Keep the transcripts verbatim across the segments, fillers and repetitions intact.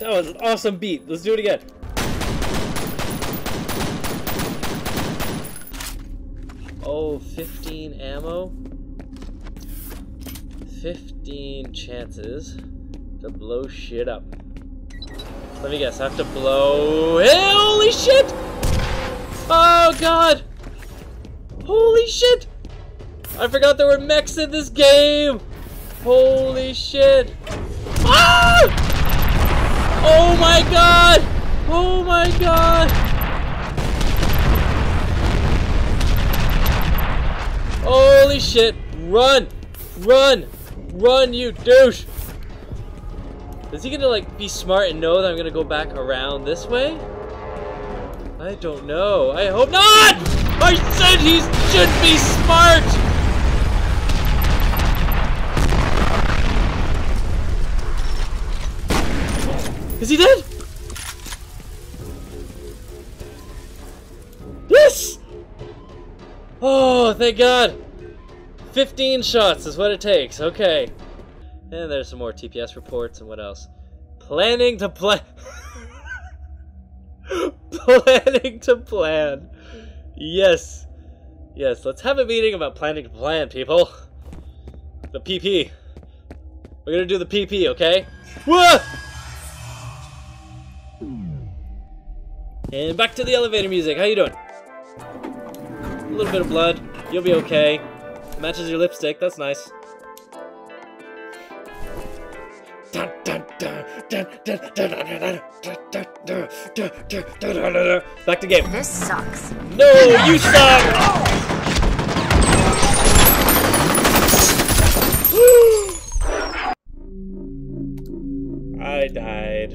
That was an awesome beat. Let's do it again. Oh, fifteen ammo. fifteen chances to blow shit up. Let me guess, I have to blow... Holy shit! Oh god! Holy shit! I forgot there were mechs in this game! Holy shit! Ah! Oh my god! Oh my god! Holy shit! Run! Run! Run, you douche! Is he gonna like be smart and know that I'm gonna go back around this way? I don't know. I hope not! I said he should be smart! Is he dead? Yes! Oh, thank God! fifteen shots is what it takes, okay. And there's some more T P S reports and what else? Planning to plan. Planning to plan. Yes. Yes, let's have a meeting about planning to plan, people. The P P. We're gonna do the P P, okay? Whoa! And back to the elevator music. How you doing? A little bit of blood. You'll be okay. Matches your lipstick. That's nice. Back to game. This sucks. No, you suck! I died.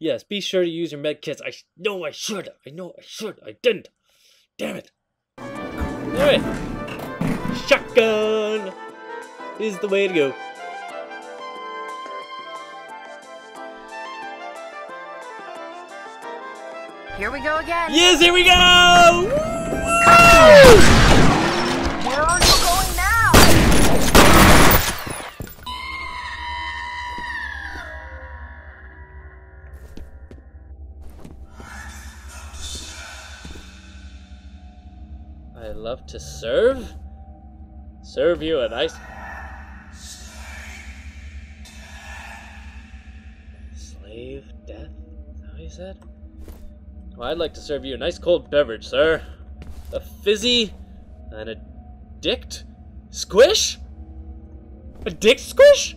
Yes, be sure to use your med kits. I know I should. I know I should. I didn't. Damn it. Alright. Shotgun is the way to go. Here we go again. Yes, here we go! Woo! Where are you going now? I love to serve. Serve you a nice slave death. Is that what he said? Well, I'd like to serve you a nice cold beverage, sir. A fizzy and a dick squish? A dick squish?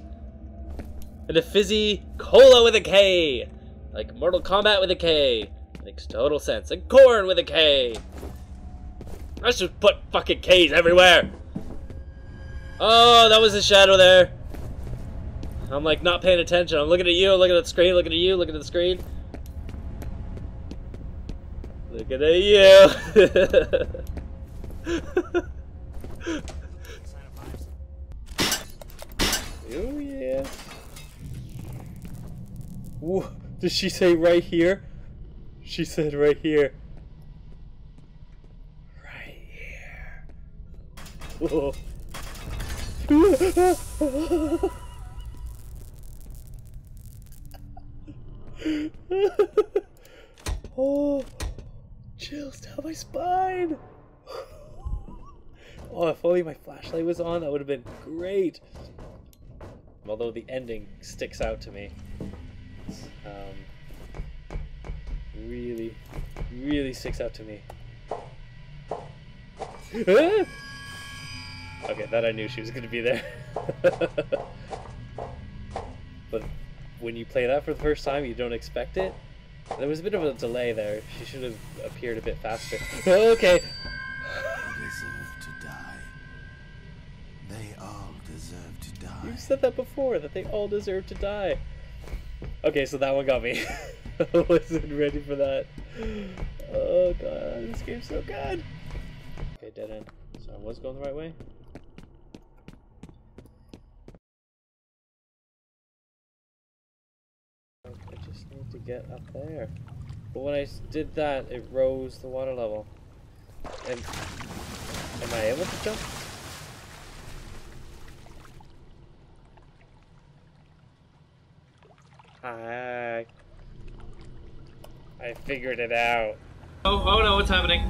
And a fizzy cola with a K. Like Mortal Kombat with a K. Makes total sense. And corn with a K. I should put fucking K's everywhere. Oh, that was a shadow there. I'm like not paying attention. I'm looking at you, looking at the screen, looking at you, looking at the screen. Look at you! Oh yeah! Whoa. Did she say right here? She said right here. Right here. Whoa. Oh. Chills down my spine! Oh, if only my flashlight was on, that would have been great! Although the ending sticks out to me. Um, really, really sticks out to me. Okay, that I knew she was gonna be there. But when you play that for the first time, you don't expect it. There was a bit of a delay there. She should have appeared a bit faster. Okay. They deserve to die. They all deserve to die. You said that before, that they all deserve to die. Okay, so that one got me. I wasn't ready for that. Oh god, this game's so good. Okay, dead end. So I was going the right way. To get up there, but when I did that, it rose the water level. And am I able to jump? I I figured it out. Oh, oh no, what's happening?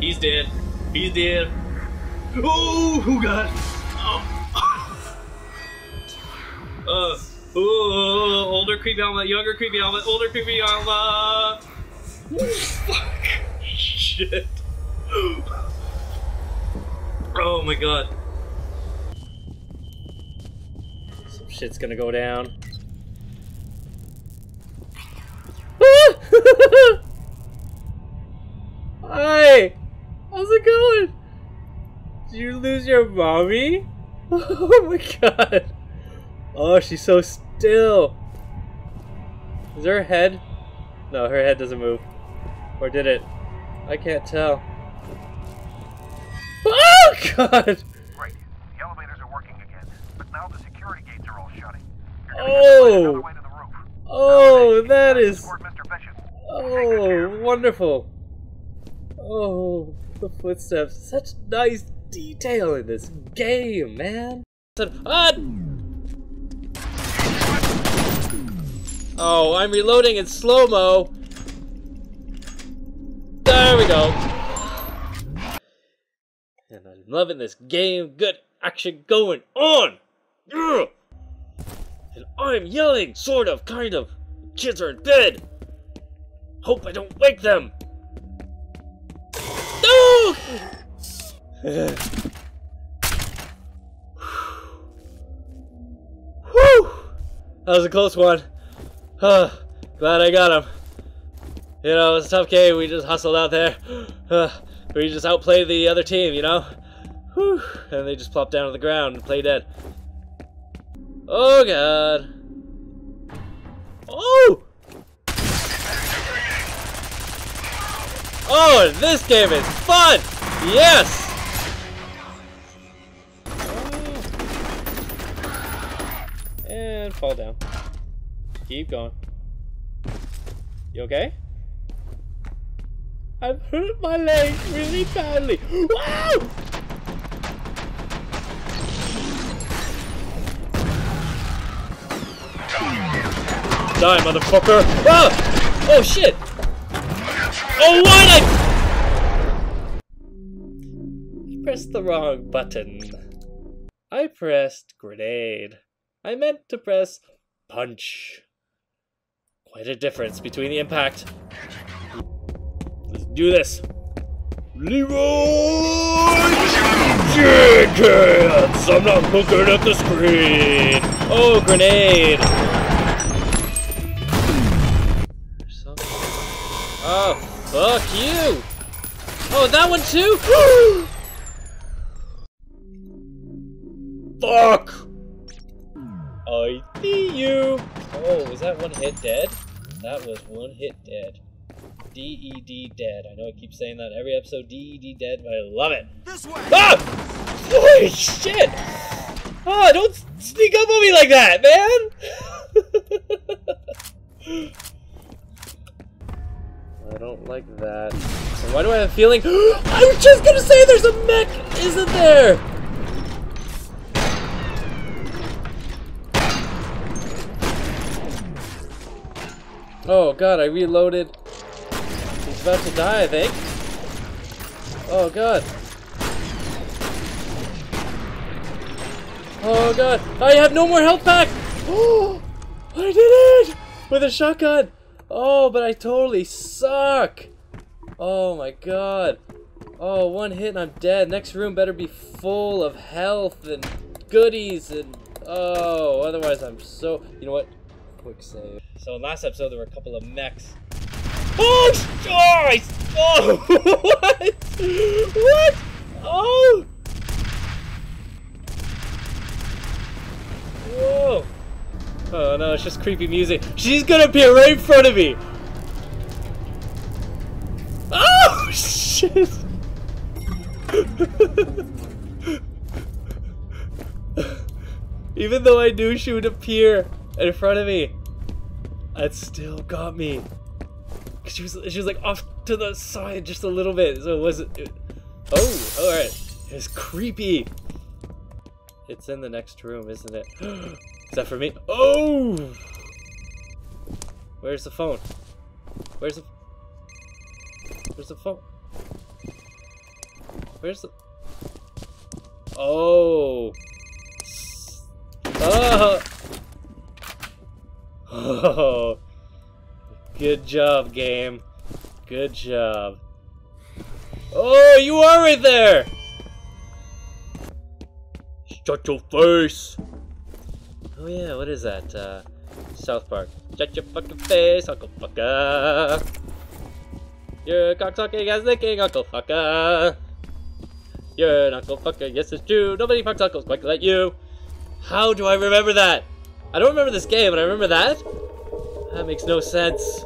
He's dead. He's dead. Oh, who got it? Oh. uh, ooh, older creepy Alma, younger creepy Alma, older creepy Alma. Ooh, fuck. Shit. Oh my god. Some shit's gonna go down. Hi! How's it going? Did you lose your mommy? Oh my god. Oh, she's so still. Is her head? No, her head doesn't move. Or did it? I can't tell. Oh god! Great. The elevators are working again, but now the security gates are all shutting. Oh! Oh, that is... Oh, wonderful. Oh, the footsteps. Such nice detail in this game, man. Ah! Oh, I'm reloading in slow-mo. There we go. And I'm loving this game. Good action going on. Ugh. And I'm yelling, sort of, kind of. The kids are in bed. Hope I don't wake them. No! Whew! That was a close one. Oh, glad I got him. You know, it was a tough game. We just hustled out there. Uh, we just outplayed the other team, you know? Whew. And they just plopped down on the ground and play dead. Oh, God. Oh! Oh, this game is fun! Yes! Oh. And fall down. Keep going. You okay? I've hurt my leg really badly. Wow! Die, motherfucker! Oh! Oh, shit! Oh, what? I pressed the wrong button. I pressed grenade. I meant to press punch. Quite a difference between the impact. Let's do this. LEROY Jenkins! I'm not looking at the screen. Oh, grenade. Oh. Fuck you! Oh, that one too? Fuck! I see you! Oh, was that one hit dead? That was one hit dead. D E D dead. I know I keep saying that every episode, D E D dead, but I love it. This way! Ah! Holy shit! Ah, don't sneak up on me like that, man! I don't like that. So why do I have a feeling? I was just gonna say there's a mech, isn't there? Oh god, I reloaded. He's about to die, I think. Oh god. Oh god, I have no more health back! Oh, I did it! With a shotgun! Oh, but I totally suck! Oh my god. Oh, one hit and I'm dead. Next room better be full of health and goodies and... Oh, otherwise I'm so... You know what? Quick save. So in last episode there were a couple of mechs. Oh! Oh! I... oh. What? What? Oh! Whoa! Oh no, it's just creepy music. She's gonna appear right in front of me! Oh, shit! Even though I knew she would appear in front of me, it still got me. Cause she was, she was like off to the side just a little bit, so it wasn't... It, oh, alright. It's creepy. It's in the next room, isn't it? Is that for me? Oh! Where's the phone? Where's the... Where's the phone? Where's the... Oh! Oh! Oh! Good job, game. Good job. Oh, you are right there! Shut your face! Oh yeah, what is that? Uh, South Park. Shut your fucking face, Uncle Fucker! You're a cocksucking ass licking Uncle Fucker! You're an Uncle Fucker, yes it's true! Nobody fucks uncles quite like you! How do I remember that? I don't remember this game, but I remember that? That makes no sense.